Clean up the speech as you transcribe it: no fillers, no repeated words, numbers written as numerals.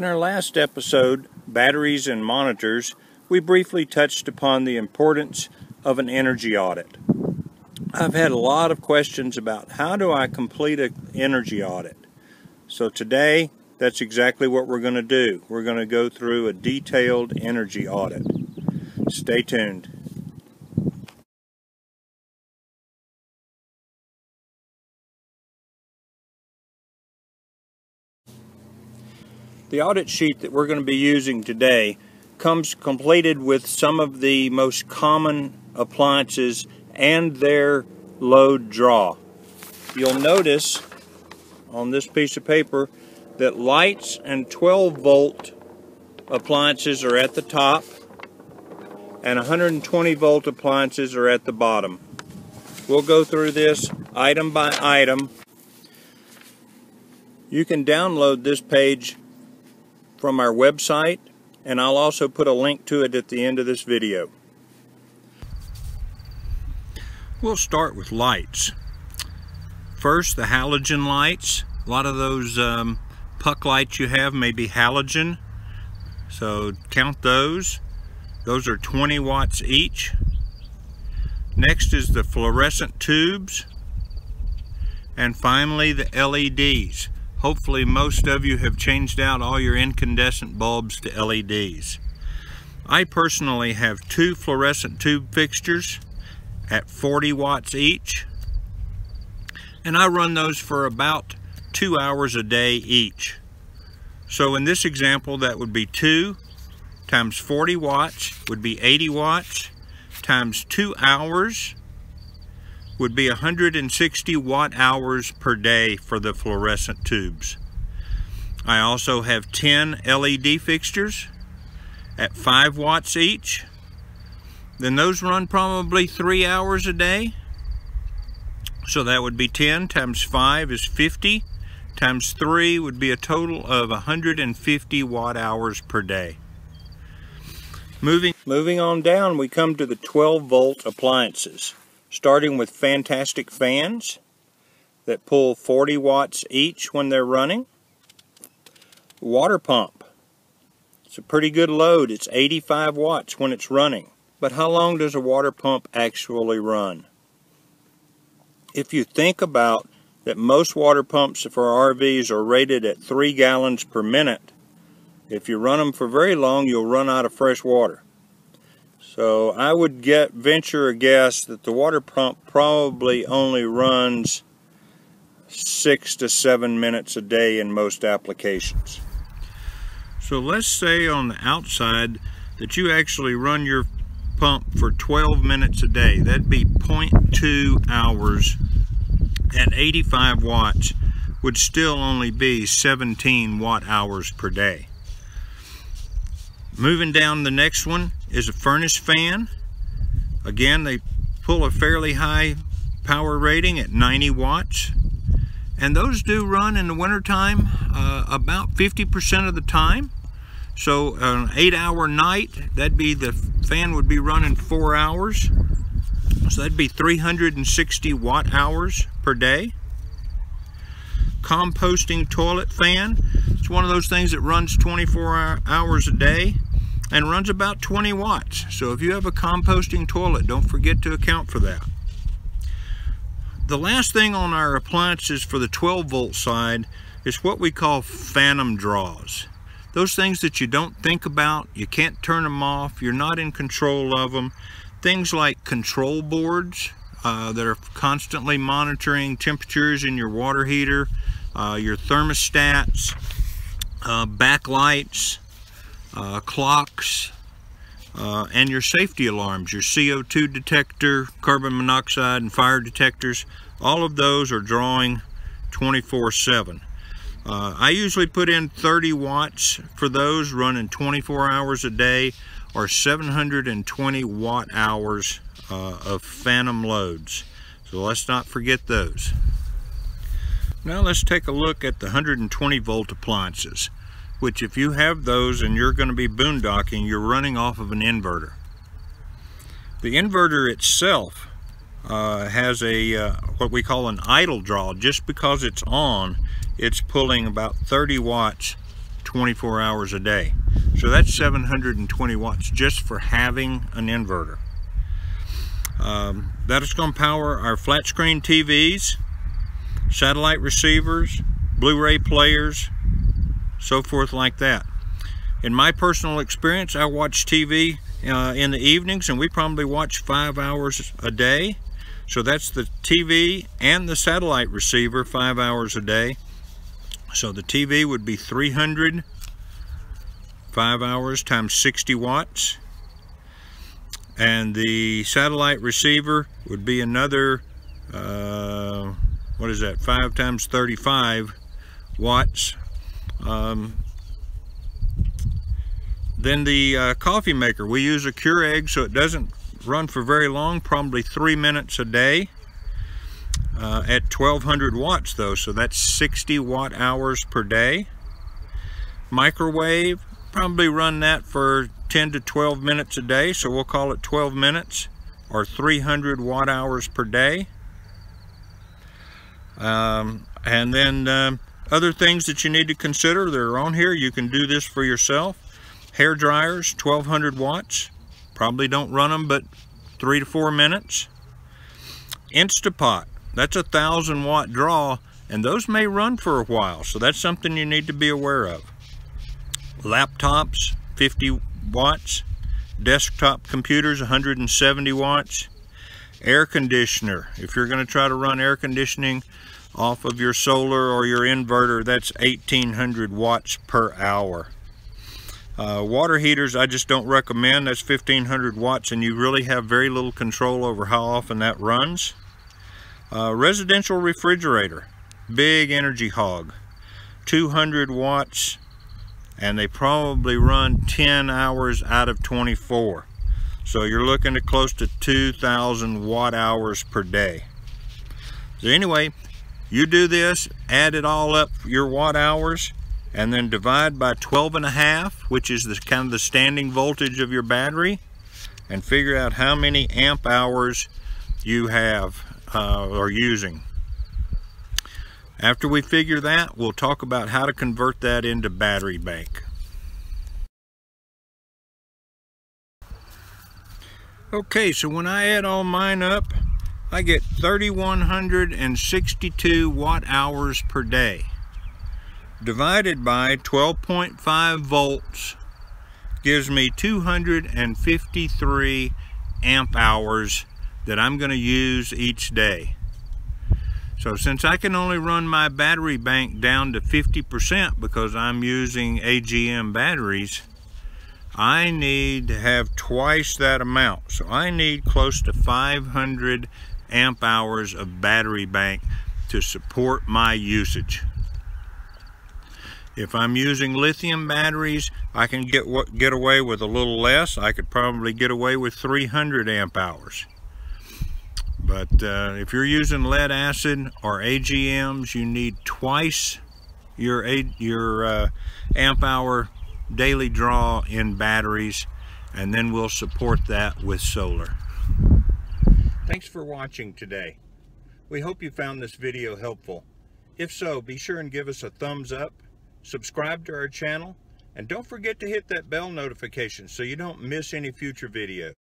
In our last episode, Batteries and Monitors, we briefly touched upon the importance of an energy audit. I've had a lot of questions about how do I complete an energy audit. So today, that's exactly what we're going to do. We're going to go through a detailed energy audit. Stay tuned. The audit sheet that we're going to be using today comes completed with some of the most common appliances and their load draw. You'll notice on this piece of paper that lights and 12 volt appliances are at the top and 120 volt appliances are at the bottom. We'll go through this item by item. You can download this page from our website, and I'll also put a link to it at the end of this video. We'll start with lights. First, the halogen lights. A lot of those puck lights you have may be halogen, so count those. Those are 20 watts each. Next is the fluorescent tubes, and finally the LEDs. Hopefully most of you have changed out all your incandescent bulbs to LEDs. I personally have two fluorescent tube fixtures at 40 watts each, and I run those for about 2 hours a day each. So in this example, that would be 2 times 40 watts would be 80 watts times 2 hours would be 160 watt hours per day for the fluorescent tubes. I also have 10 LED fixtures at 5 watts each. Then those run probably 3 hours a day. So that would be 10 times 5 is 50 times 3 would be a total of 150 watt hours per day. Moving on down, we come to the 12 volt appliances, starting with fantastic fans that pull 40 watts each when they're running. Water pump. It's a pretty good load. It's 85 watts when it's running. But how long does a water pump actually run? If you think about that most water pumps for RVs are rated at 3 gallons per minute, if you run them for very long, you'll run out of fresh water. So I would venture a guess that the water pump probably only runs 6 to 7 minutes a day in most applications. So let's say on the outside that you actually run your pump for 12 minutes a day. That'd be 0.2 hours at 85 watts would still only be 17 watt hours per day. Moving down, the next one is a furnace fan. Again, they pull a fairly high power rating at 90 watts. And those do run in the wintertime about 50% of the time. So an 8 hour night, that'd be the fan would be running 4 hours. So that'd be 360 watt hours per day. Composting toilet fan. It's one of those things that runs 24 hours a day and runs about 20 watts. So if you have a composting toilet, don't forget to account for that. The last thing on our appliances for the 12 volt side is what we call phantom draws. Those things that you don't think about, you can't turn them off, you're not in control of them. Things like control boards that are constantly monitoring temperatures in your water heater, your thermostats, backlights, clocks, and your safety alarms, your CO2 detector, carbon monoxide, and fire detectors. All of those are drawing 24/7. I usually put in 30 watts for those running 24 hours a day, or 720 watt hours of phantom loads. So let's not forget those. Now let's take a look at the 120 volt appliances, which if you have those and you're going to be boondocking, you're running off of an inverter. The inverter itself has a what we call an idle draw. Just because it's on, it's pulling about 30 watts 24 hours a day. So that's 720 watts just for having an inverter. That is going to power our flat screen TVs, satellite receivers, Blu-ray players, so forth like that. In my personal experience, I watch TV in the evenings, and we probably watch 5 hours a day. So that's the TV and the satellite receiver, 5 hours a day. So the TV would be 300, 5 hours times 60 watts. And the satellite receiver would be another, what is that, 5 times 35 watts. Then the coffee maker, we use a Keurig, so it doesn't run for very long, probably 3 minutes a day at 1200 watts though, so that's 60 watt hours per day. Microwave, probably run that for 10 to 12 minutes a day, so we'll call it 12 minutes or 300 watt hours per day. And then other things that you need to consider that are on here, you can do this for yourself. Hair dryers, 1200 watts. Probably don't run them but 3 to 4 minutes. Instapot, that's a 1000 watt draw, and those may run for a while, so that's something you need to be aware of. Laptops, 50 watts. Desktop computers, 170 watts. Air conditioner, if you're going to try to run air conditioning off of your solar or your inverter, that's 1800 watts per hour. Water heaters, I just don't recommend. That's 1500 watts, and you really have very little control over how often that runs. Residential refrigerator, big energy hog, 200 watts, and they probably run 10 hours out of 24. So you're looking at close to 2,000 watt hours per day. So anyway, you do this, add it all up, your watt hours, and then divide by 12.5, which is the kind of the standing voltage of your battery, and figure out how many amp hours you have or using. After we figure that, we'll talk about how to convert that into battery bank. Okay, so when I add all mine up, I get 3,162 watt hours per day. Divided by 12.5 volts gives me 253 amp hours that I'm going to use each day. So since I can only run my battery bank down to 50% because I'm using AGM batteries, I need to have twice that amount. So I need close to 500 amp hours of battery bank to support my usage. If I'm using lithium batteries, I can get away with a little less. I could probably get away with 300 amp hours. But if you're using lead acid or AGMs, you need twice your amp hour daily draw in batteries, and then we'll support that with solar. Thanks for watching today. We hope you found this video helpful. If so, be sure and give us a thumbs up. Subscribe to our channel, and don't forget to hit that bell notification so you don't miss any future videos.